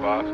Five.